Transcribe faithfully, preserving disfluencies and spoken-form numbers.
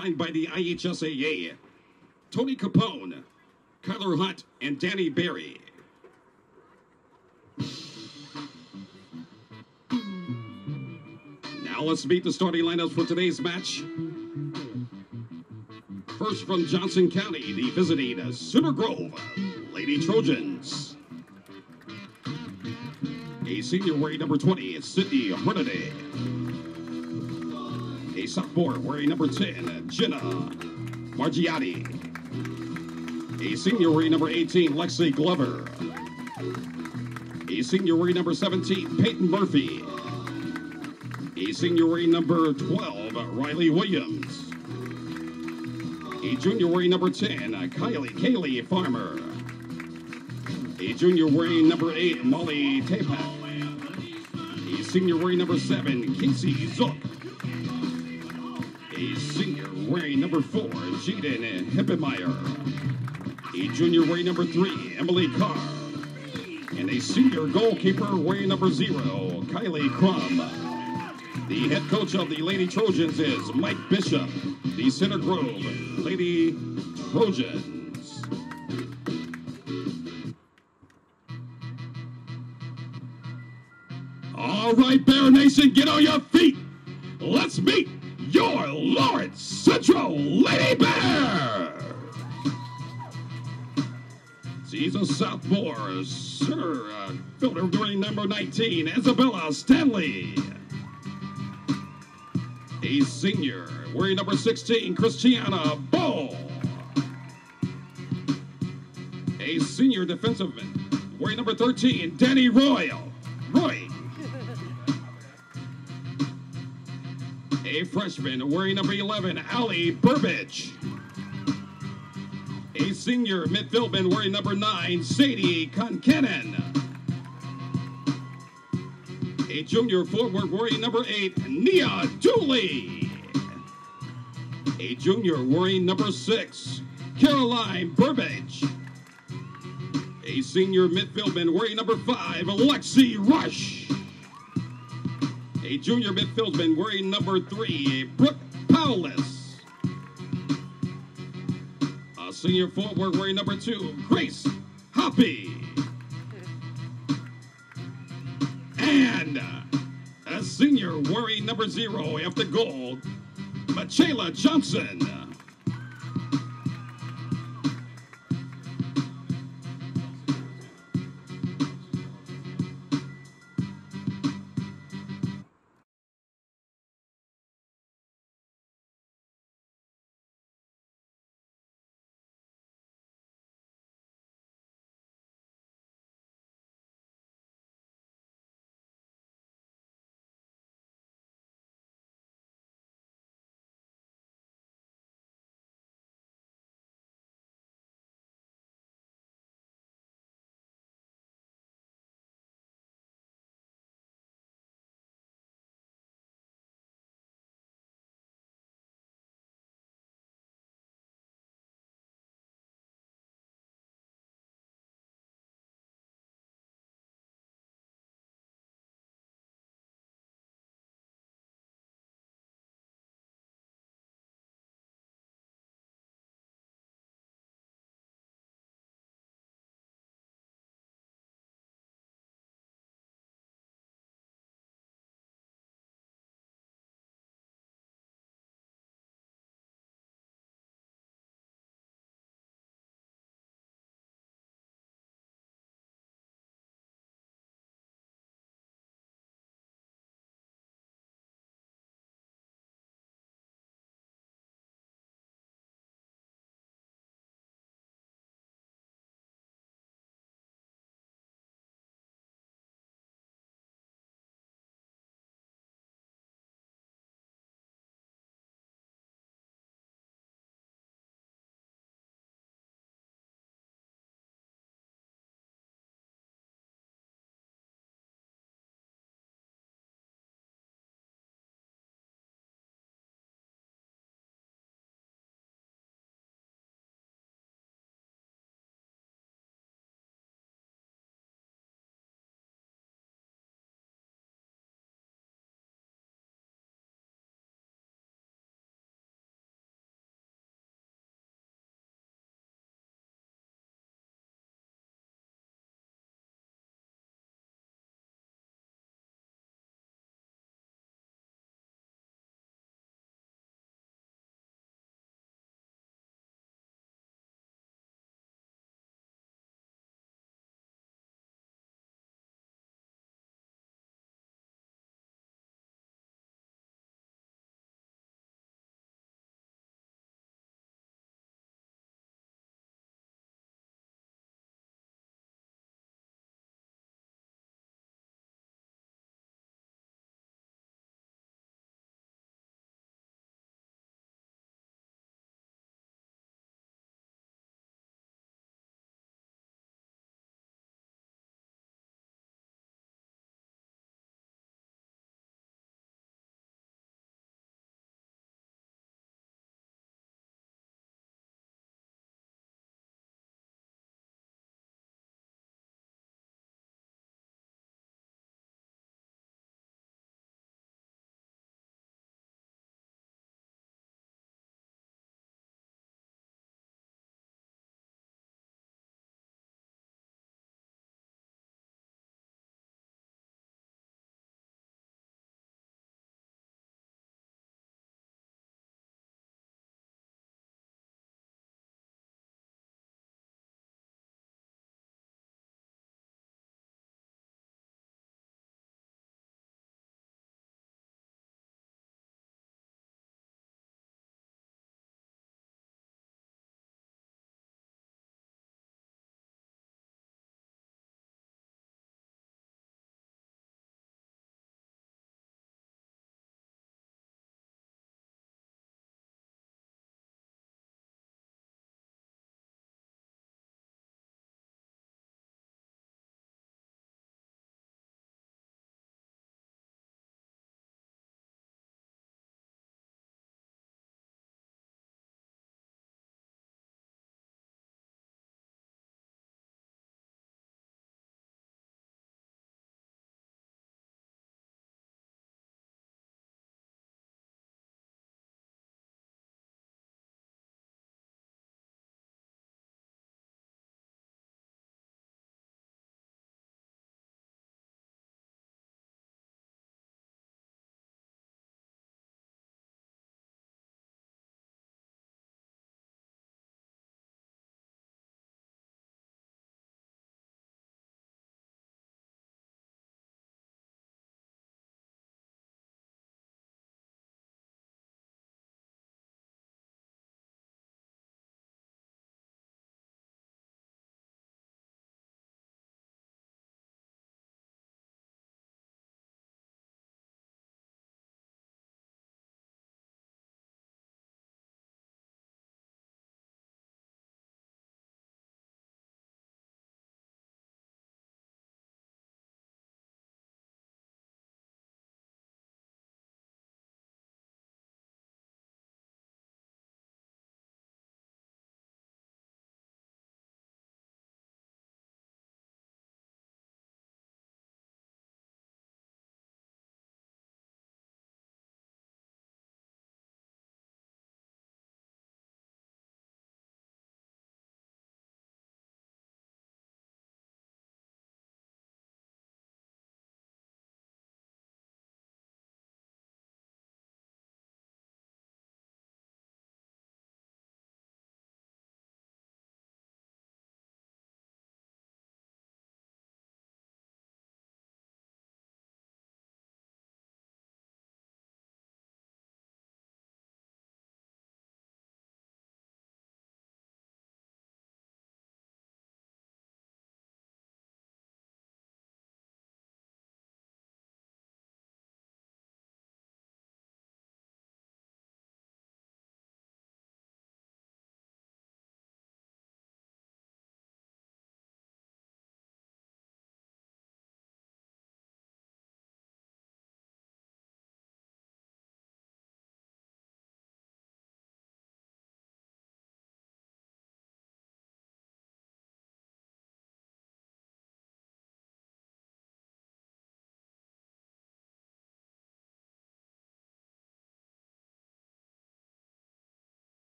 assigned by the I H S A A, Tony Capone, Kyler Hunt, and Danny Berry. Now let's meet the starting lineups for today's match. First, from Johnson County, the visiting Center Grove Lady Trojans. A senior wearing number twenty, Sydney Hornaday. A sophomore wearing number ten, Jenna Margiotti. A senior wearing number eighteen, Lexi Glover. A senior wearing number seventeen, Peyton Murphy. A senior wearing number twelve, Riley Williams. A junior wearing number ten, Kylie Kaylee Farmer. A junior wearing number eight, Molly Tapak. A senior wearing number seven, Casey Zook. A senior wearing number four, Jaden Hippemeyer. A junior wearing number three, Emily Carr. And a senior goalkeeper wearing number zero, Kylie Crum. The head coach of the Lady Trojans is Mike Bishop, the Center Grove Lady Trojans. All right, Bear Nation, get on your feet. Let's meet your Lawrence Central Lady Bear. She's a sophomore, center uh, fielder wearing number nineteen, Isabel Standley. A senior wearing number sixteen, Christiana Bowe. A senior defenseman wearing number thirteen, Dani Roy. Roy. A freshman wearing number eleven, Allie Burbage. A senior midfieldman wearing number nine, Sadie Concannon. A junior forward wearing number eight, Nia Dooley. A junior wearing number six, Caroline Burbage. A senior midfieldman wearing number five, Lexi Rush. A junior midfieldman wearing number three, Brook Powless. A senior forward wearing number two, Grace Hoppel. And a senior wearing number zero after goal, Mycheala Johnson.